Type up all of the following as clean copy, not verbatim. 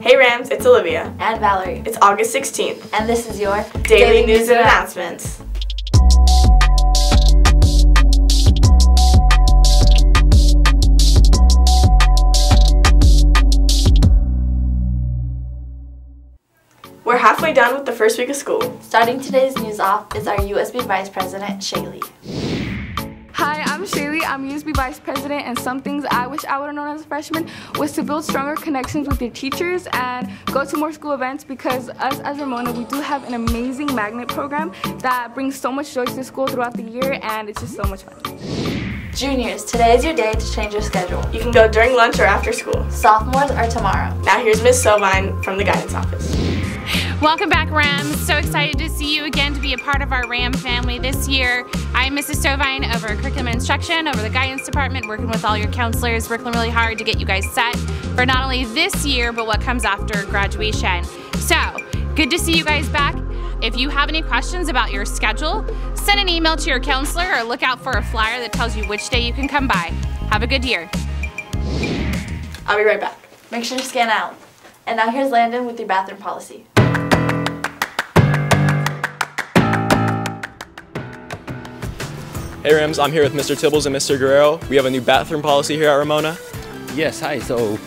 Hey Rams, it's Olivia. And Valerie. It's August 16th. And this is your Daily News and Announcements. We're halfway done with the first week of school. Starting today's news off is our USB Vice President, Shaylee. Hi, I'm Shaylee. I'm USB Vice President, and some things I wish I would have known as a freshman was to build stronger connections with your teachers and go to more school events, because us as Ramona, we do have an amazing magnet program that brings so much joy to school throughout the year, and it's just so much fun. Juniors, today is your day to change your schedule. You can go during lunch or after school. Sophomores are tomorrow. Now here's Ms. Sovine from the guidance office. Welcome back, Rams. So excited to see you again, to be a part of our Ram family this year. I'm Mrs. Sovine over Curriculum and Instruction, over the Guidance Department, working with all your counselors, working really hard to get you guys set for not only this year, but what comes after graduation. So, good to see you guys back. If you have any questions about your schedule, send an email to your counselor or look out for a flyer that tells you which day you can come by. Have a good year. I'll be right back. Make sure to scan out. And now here's Landon with your bathroom policy. Hey Rams, I'm here with Mr. Tibbles and Mr. Guerrero. We have a new bathroom policy here at Ramona. Yes, hi. So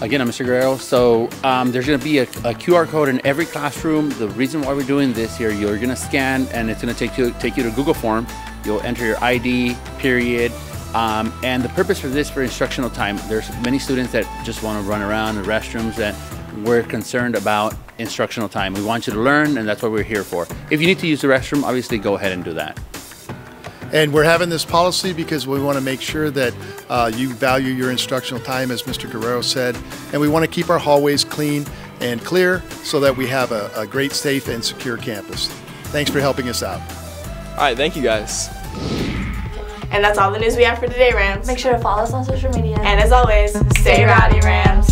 again, I'm Mr. Guerrero. So there's going to be a QR code in every classroom. The reason why we're doing this here, you're going to scan and it's going to take you to Google form. You'll enter your ID, period. And the purpose for this, for instructional time, there's many students that just want to run around the restrooms, and we're concerned about instructional time. We want you to learn, and that's what we're here for. If you need to use the restroom, obviously go ahead and do that. And we're having this policy because we want to make sure that you value your instructional time, as Mr. Guerrero said, and we want to keep our hallways clean and clear so that we have a great, safe, and secure campus. Thanks for helping us out. All right, thank you guys. And that's all the news we have for today, Rams. Make sure to follow us on social media. And as always, stay rowdy, Rams.